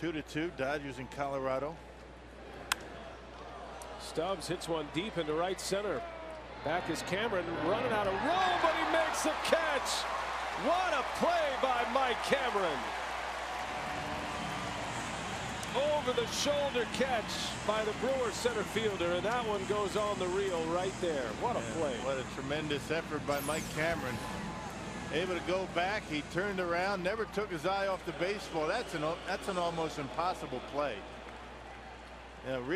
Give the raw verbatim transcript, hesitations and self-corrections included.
Two to two, Dodgers in Colorado. Stubbs hits one deep into right center. Back is Cameron running out of room, but he makes the catch. What a play by Mike Cameron. Over the shoulder catch by the Brewers center fielder, and that one goes on the reel right there. What a play. What a tremendous effort by Mike Cameron. Able to go back. He turned around, never took his eye off the baseball. That's an that's an almost impossible play. Now,